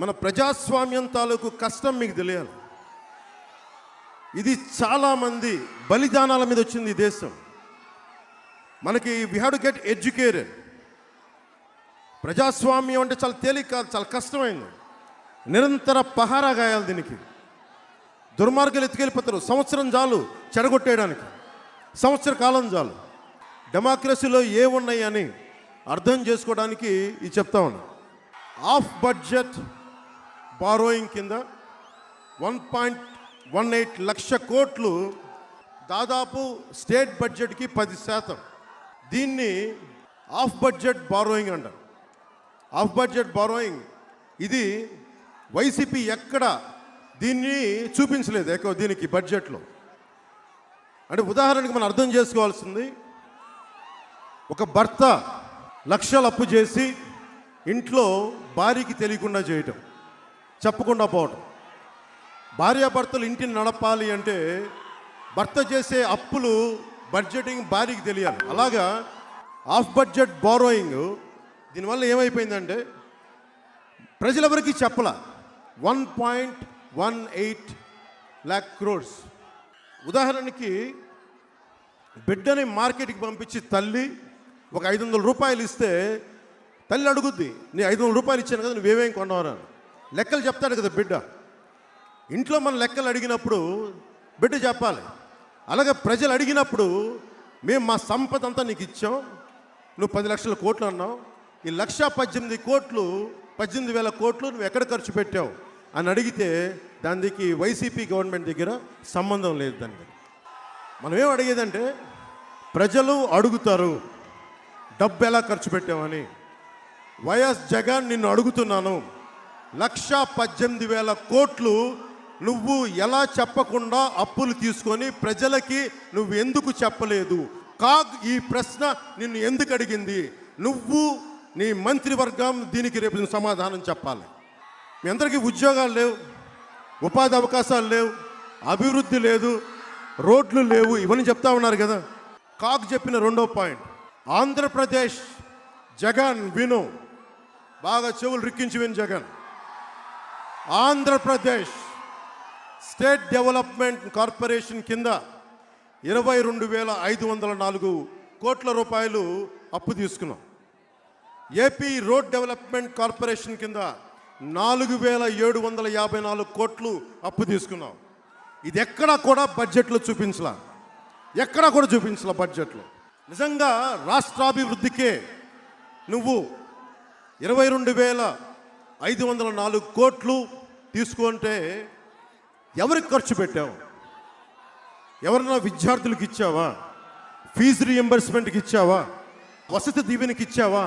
మన ప్రజాస్వామ్యం తాలూకు కష్టం మీకు తెలియాలి. ఇది చాలా మంది బలిదానాల మీద వచ్చింది ఈ దేశం. మనకి we have to get educated. ప్రజాస్వామ్యం అంటే చాలా తేలిక కాదు, చాలా కష్టమైంది. నిరంతర పహారా గాయాలి దీనికి. దుర్మార్గులు ఎత్తుకెళ్ళిపోతారు, సంవత్సరం చాలు చెడగొట్టేయడానికి, సంవత్సర కాలం చాలు. డెమోక్రసీలో ఏమున్నాయి అని అర్థం చేసుకోవడానికి ఇది చెప్తా ఉన్నా. ఆఫ్ బడ్జెట్ బారోయింగ్ కింద 1.18 లక్ష కోట్లు దాదాపు స్టేట్ బడ్జెట్కి 10%. దీన్ని ఆఫ్ బడ్జెట్ బారోయింగ్ అంటారు. ఆఫ్ బడ్జెట్ బారోయింగ్ ఇది వైసీపీ ఎక్కడ దీన్ని చూపించలేదు ఎక్కువ దీనికి బడ్జెట్లో. అంటే ఉదాహరణకి మనం అర్థం చేసుకోవాల్సింది, ఒక భర్త లక్షలు అప్పు చేసి ఇంట్లో భార్యకి తెలియకుండా చేయటం, చెప్పకుండా పోవటం. భార్యాభర్తలు ఇంటిని నడపాలి అంటే భర్త చేసే అప్పులు బడ్జెటింగ్ భార్యకి తెలియాలి. అలాగా ఆఫ్ బడ్జెట్ బారోయింగ్ దీనివల్ల ఏమైపోయిందంటే ప్రజలెవరికి చెప్పలా. 1.18 lakh crores. ఉదాహరణకి బిడ్డని మార్కెట్కి పంపించి తల్లి ఒక 500 రూపాయలు ఇస్తే తల్లి అడుగుద్ది, నీ 500 రూపాయలు ఇచ్చాను కదా నువ్వేమేం కొన్నావరా లెక్కలు చెప్తాడు కదా బిడ్డ. ఇంట్లో మనం లెక్కలు అడిగినప్పుడు బిడ్డ చెప్పాలి. అలాగే ప్రజలు అడిగినప్పుడు మేము మా సంపద అంతా నీకు ఇచ్చాం, నువ్వు 10 లక్షల కోట్లు అన్నావు, ఈ 1,18,000 కోట్లు నువ్వు ఎక్కడ ఖర్చు పెట్టావు అని అడిగితే దానికి వైసీపీ గవర్నమెంట్ దగ్గర సంబంధం లేదు. దానికి మనం ఏం అడిగేదంటే ప్రజలు అడుగుతారు డబ్బు ఎలా ఖర్చు పెట్టామని. వైఎస్ జగన్ నిన్ను అడుగుతున్నాను, 1,18,000 కోట్లు నువ్వు ఎలా చెప్పకుండా అప్పులు తీసుకొని ప్రజలకి నువ్వు ఎందుకు చెప్పలేదు? కాగ్ ఈ ప్రశ్న నిన్ను ఎందుకు అడిగింది? నువ్వు నీ మంత్రివర్గం దీనికి రేపు నువ్వు సమాధానం చెప్పాలి. మీ అందరికీ ఉద్యోగాలు లేవు, ఉపాధి అవకాశాలు లేవు, అభివృద్ధి లేదు, రోడ్లు లేవు, ఇవన్నీ చెప్తా ఉన్నారు కదా. కాక్ చెప్పిన రెండో పాయింట్, ఆంధ్రప్రదేశ్ జగన్ విను, బాగా చెవులు రిక్కించి విను Jagan. Andhra Pradesh state development corporation కింద 22,504 కోట్ల రూపాయలు అప్పు తీసుకున్నాం. ఏపీ రోడ్ డెవలప్మెంట్ కార్పొరేషన్ కింద 4,754 కోట్లు అప్పు తీసుకున్నాం. ఇది ఎక్కడా కూడా బడ్జెట్లో చూపించలా, ఎక్కడా కూడా చూపించలా బడ్జెట్లో. నిజంగా రాష్ట్రాభివృద్ధికే నువ్వు 22,504 కోట్లు తీసుకుంటే ఎవరికి ఖర్చు పెట్టావు? ఎవరన్నా విద్యార్థులకు ఇచ్చావా? ఫీజు రీఎంబర్స్మెంట్కి ఇచ్చావా? వసతి దీవెనికి ఇచ్చావా?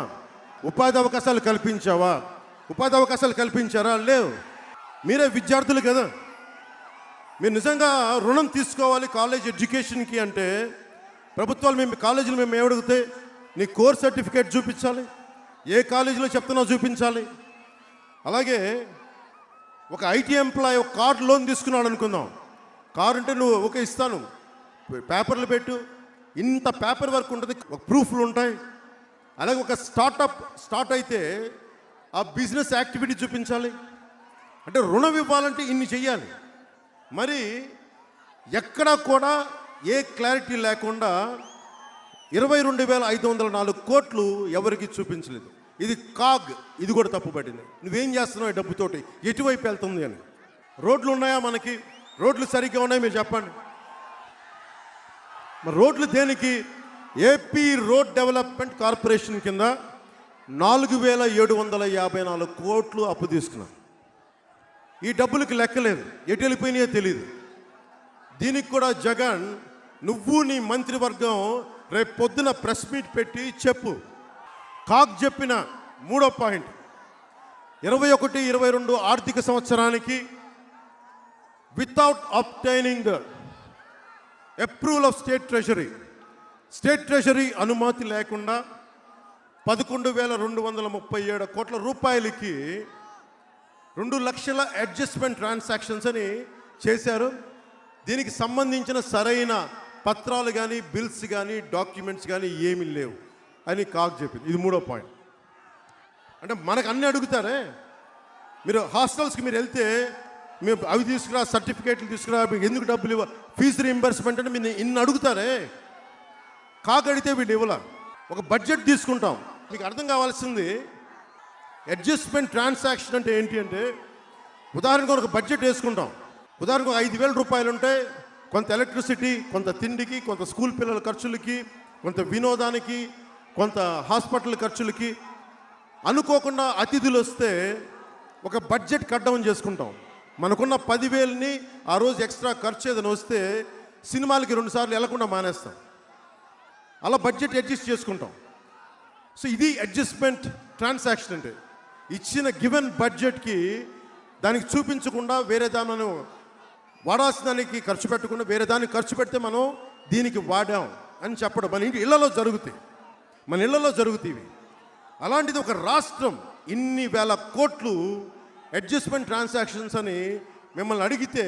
ఉపాధి అవకాశాలు కల్పించావా? ఉపాధి అవకాశాలు కల్పించారా? లేవు. మీరే విద్యార్థులు కదా, మీరు నిజంగా రుణం తీసుకోవాలి కాలేజ్ ఎడ్యుకేషన్కి అంటే ప్రభుత్వాలు మేము కాలేజీలు మేము ఏమడిగితే నీ కోర్స్ సర్టిఫికేట్ చూపించాలి, ఏ కాలేజీలో చెప్తున్నావు చూపించాలి. అలాగే ఒక ఐటీ ఎంప్లాయ్ ఒక కార్ లోన్ తీసుకున్నాడు అనుకుందాం. కారు అంటే నువ్వు ఓకే ఇస్తాను, పేపర్లు పెట్టు, ఇంత పేపర్ వర్క్ ఉంటుంది, ఒక ప్రూఫ్లు ఉంటాయి. అలాగే ఒక స్టార్టప్ స్టార్ట్ అయితే ఆ బిజినెస్ యాక్టివిటీ చూపించాలి. అంటే రుణం ఇవ్వాలంటే ఇన్ని చెయ్యాలి. మరి ఎక్కడా కూడా ఏ క్లారిటీ లేకుండా 22,504 కోట్లు ఎవరికి చూపించలేదు. ఇది కాగ్, ఇది కూడా తప్పుపడింది. నువ్వేం చేస్తున్నావు ఈ డబ్బుతోటి? ఎటువైపు వెళ్తుంది అని? రోడ్లు ఉన్నాయా మనకి? రోడ్లు సరిగ్గా ఉన్నాయి మీరు చెప్పండి. మరి రోడ్లు దేనికి? ఏపీ రోడ్ డెవలప్మెంట్ కార్పొరేషన్ కింద 4,754 కోట్లు అప్పు తీసుకున్నాం. ఈ డబ్బులకు లెక్కలేదు, ఎటు వెళ్ళిపోయినాయో తెలియదు. దీనికి కూడా జగన్ నువ్వు నీ మంత్రివర్గం రేపు పొద్దున ప్రెస్ మీట్ పెట్టి చెప్పు. కాక్ చెప్పిన మూడో పాయింట్, 2021-22 ఆర్థిక సంవత్సరానికి without obtaining approval of state treasury అనుమతి లేకుండా 11,237 కోట్ల రూపాయలకి 2 లక్షల అడ్జస్ట్మెంట్ ట్రాన్సాక్షన్స్ అని చేశారు. దీనికి సంబంధించిన సరైన పత్రాలు కానీ బిల్స్ కానీ డాక్యుమెంట్స్ కానీ ఏమీ లేవు అని కాక్ చెప్పింది. ఇది మూడో పాయింట్. అంటే మనకు అన్నీ అడుగుతారే, హాస్టల్స్ కి అవి తీసుకురా సర్టిఫికెట్లు తీసుకురా ఎందుకు డబ్బులు ఫీజు రీయింబర్స్‌మెంట్ అంటే మీరు ఇన్ని అడుగుతారే కాగడితే వీళ్ళు ఇవ్వలా ఒక బడ్జెట్ తీసుకుంటాం మీకు అర్థం కావాల్సింది అడ్జస్ట్‌మెంట్ ట్రాన్సాక్షన్ అంటే ఏంటి అంటే ఉదాహరణకు ఒక బడ్జెట్ వేసుకుంటాం ఉదాహరణకు 5000 రూపాయలు ఉంటే కొంత ఎలక్ట్రిసిటీ కొంత తిండికి కొంత స్కూల్ పిల్లల ఖర్చులకి కొంత వినోదానికి కొంత హాస్పిటల్ ఖర్చులకి అనుకోకుండా అతిథులు వస్తే ఒక బడ్జెట్ కట్ డౌన్ చేసుకుంటాం మనకున్న 10000ని ఆ రోజు ఎక్స్ట్రా ఖర్చు ఏదైనా వస్తే సినిమాలకి 2 సార్లు వెళ్ళకుండా మానేస్తాం అలా బడ్జెట్ అడ్జస్ట్ చేసుకుంటాం సో ఇది అడ్జస్ట్‌మెంట్ ట్రాన్సాక్షన్ అంటే ఇచ్చిన గివెన్ బడ్జెట్కి దానికి చూపించకుండా వేరే దానిని వాడాల్సిన దానికి ఖర్చు పెట్టకుండా వేరే దానికి ఖర్చు పెడితే మనం దీనికి వాడాం అని చెప్పడం మన ఇళ్లలో జరుగుతాయి అలాంటిది ఒక రాష్ట్రం ఇన్ని వేల కోట్లు అడ్జస్ట్‌మెంట్ ట్రాన్సాక్షన్స్ అని మిమ్మల్ని అడిగితే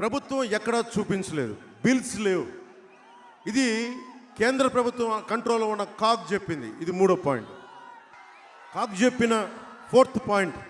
ప్రభుత్వం ఎక్కడా చూపించలేదు బిల్స్ లేవు ఇది కేంద్ర ప్రభుత్వం కంట్రోల్లో ఉన్న కాగ్ చెప్పింది ఇది 3వ పాయింట్ కాగ్ చెప్పిన 4th పాయింట్